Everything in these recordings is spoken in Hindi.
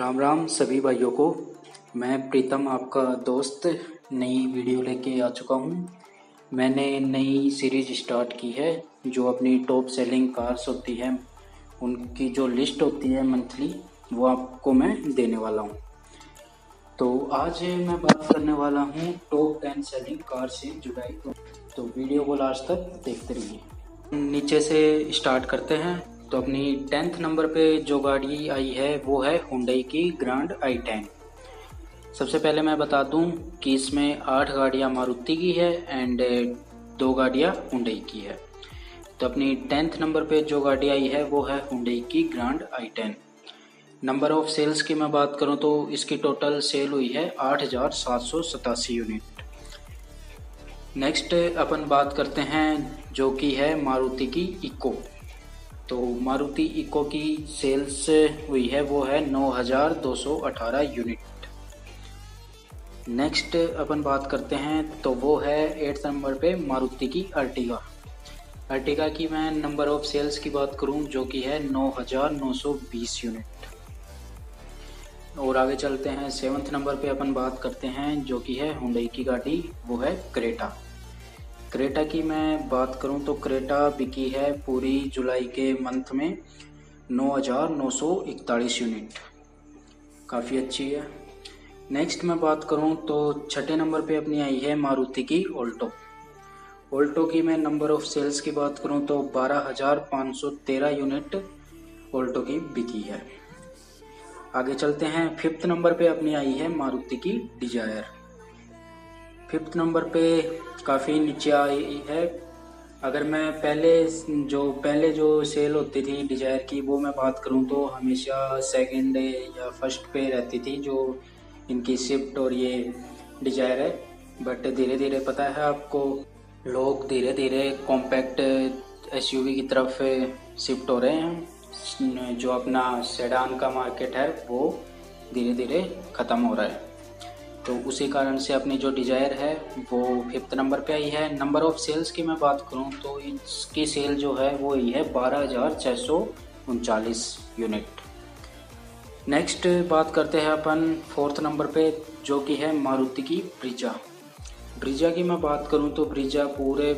राम राम सभी भाइयों को। मैं प्रीतम आपका दोस्त नई वीडियो लेके आ चुका हूं। मैंने नई सीरीज स्टार्ट की है जो अपनी टॉप सेलिंग कार्स होती हैं उनकी जो लिस्ट होती है मंथली, वो आपको मैं देने वाला हूं। तो आज मैं बात करने वाला हूं टॉप 10 सेलिंग कार से जुलाई को। तो वीडियो को लास्ट तक देखते रहिए। नीचे से स्टार्ट करते हैं। तो अपनी 10th नंबर पे जो गाड़ी आई है वो है Hyundai की ग्रैंड i10। सबसे पहले मैं बता दूं कि इसमें 8 गाड़ियां मारुति की है एंड 2 गाड़ियां Hyundai की है। तो अपनी 10th नंबर पे जो गाड़ी आई है वो है Hyundai की grand i10। Number of sales की मैं बात करूं तो इसकी टोटल सेल हुई है 8,787 यूनिट। नेक्स्ट अपन बात करते हैं जो कि है मारुति की इको। तो मारुति इको की सेल्स हुई है वो है 9,218 यूनिट। नेक्स्ट अपन बात करते हैं तो वो है 8 नंबर पे मारुति की अर्टिगा। अर्टिगा की मैं नंबर ऑफ सेल्स की बात करूं जो कि है 9,920 यूनिट। और आगे चलते हैं 7th नंबर पे अपन बात करते हैं जो कि है Hyundai की गाड़ी, वो है क्रेटा। क्रेटा की मैं बात करूं तो क्रेटा बिकी है पूरी जुलाई के मंथ में 9,941 यूनिट, काफ़ी अच्छी है। नेक्स्ट मैं बात करूं तो 6ठे नंबर पे अपनी आई है मारुति की ऑल्टो। ऑल्टो की मैं नंबर ऑफ सेल्स की बात करूं तो 12,513 यूनिट ऑल्टो की बिकी है। आगे चलते हैं 5th नंबर पे अपनी आई है मारुति की डिजायर। 5th नंबर पे काफ़ी नीचे आई है। अगर मैं पहले जो सेल होती थी डिजायर की वो मैं बात करूं तो हमेशा सेकंड या फर्स्ट पे रहती थी जो इनकी स्विफ्ट और ये डिजायर है। बट धीरे धीरे पता है आपको, लोग धीरे धीरे कॉम्पैक्ट एसयूवी की तरफ शिफ्ट हो रहे हैं। जो अपना सेडान का मार्केट है वो धीरे धीरे ख़त्म हो रहा है। तो उसी कारण से अपनी जो डिजायर है वो 5th नंबर पे आई है। नंबर ऑफ सेल्स की मैं बात करूं तो इसकी सेल जो है वो ही है 12,639 यूनिट। नेक्स्ट बात करते हैं अपन 4th नंबर पे जो कि है मारुति की ब्रिजा। ब्रिजा की मैं बात करूं तो ब्रिजा पूरे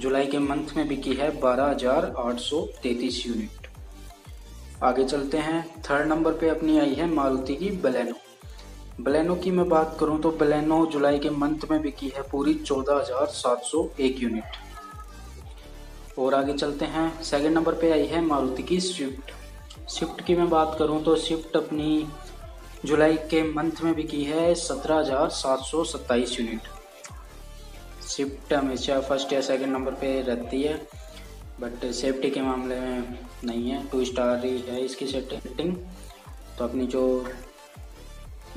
जुलाई के मंथ में बिकी है 12,833 यूनिट। आगे चलते हैं 3rd नंबर पे अपनी आई है मारुति की बलेनो। बलेनो की मैं बात करूं तो बलेनो जुलाई के मंथ में बिकी है पूरी 14,701 यूनिट। और आगे चलते हैं 2nd नंबर पे आई है मारुति की स्विफ्ट। स्विफ्ट की मैं बात करूं तो स्विफ्ट अपनी जुलाई के मंथ में बिकी है 17,727 यूनिट। स्विफ्ट हमेशा फर्स्ट या 2nd नंबर पे रहती है, बट सेफ्टी के मामले में नहीं है, 2 स्टार ही है इसकी सेटिंग। तो अपनी जो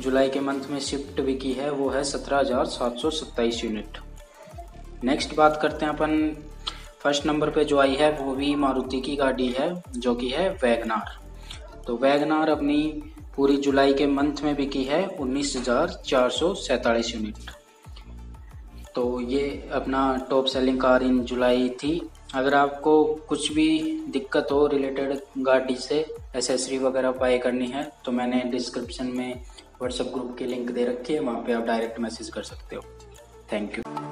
जुलाई के मंथ में शिफ्ट बिकी है वो है 17,727 यूनिट। नेक्स्ट बात करते हैं अपन 1st नंबर पे जो आई है वो भी मारुति की गाड़ी है जो कि है वैगन आर। तो वैगन आर अपनी पूरी जुलाई के मंथ में बिकी है 19,447 यूनिट। तो ये अपना top selling car in July थी। अगर आपको कुछ भी दिक्कत हो रिलेटेड गाड़ी से, एसेसरी वगैरह बाय करनी है तो मैंने डिस्क्रिप्शन में व्हाट्सएप ग्रुप की लिंक दे रखी है, वहाँ पे आप डायरेक्ट मैसेज कर सकते हो। Thank you.